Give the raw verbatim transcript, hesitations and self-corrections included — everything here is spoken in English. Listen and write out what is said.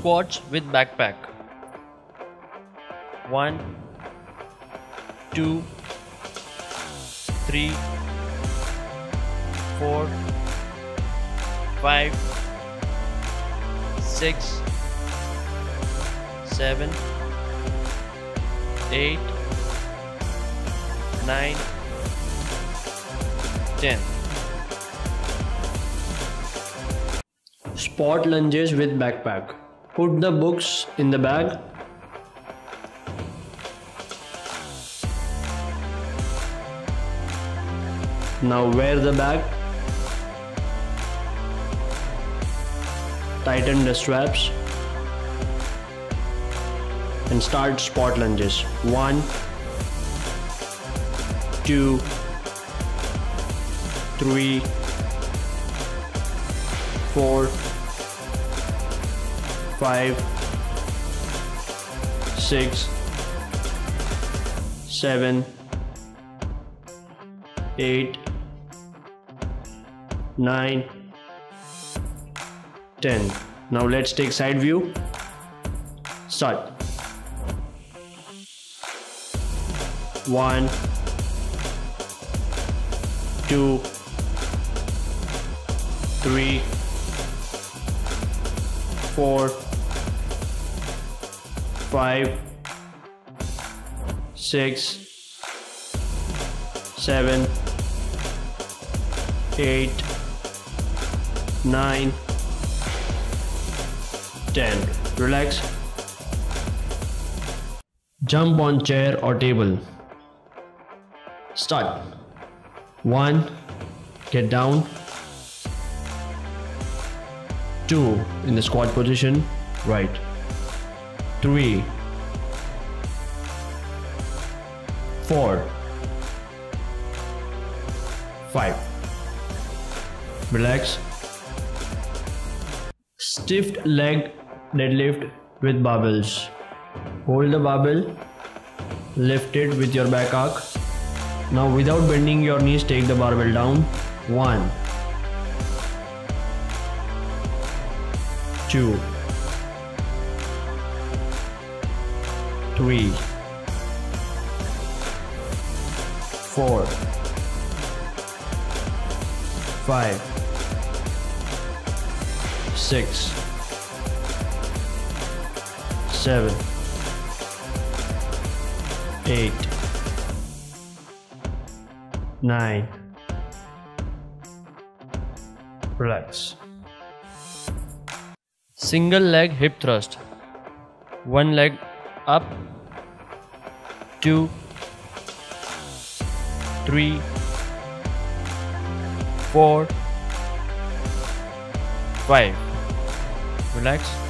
squats with backpack. one, two, three, four, five, six, seven, eight, nine, ten. Spot lunges with backpack. Put the books in the bag. Now wear the bag. Tighten the straps and start spot lunges. one, two, three, four, five, six, seven, eight, nine, ten. Now let's take side view. Start. one, two, three, four, five, six, seven, eight, nine, ten. Relax. Jump on chair or table. Start. One, get down. Two, in the squat position, right. Three, four, five. Relax. Stiff leg deadlift with barbells. Hold the barbell, lift it with your back arc. Now without bending your knees, take the barbell down. one, two, three, four, five, six, seven, eight, nine. Relax. Single leg hip thrust. One leg up. Two, three, four, five. Relax.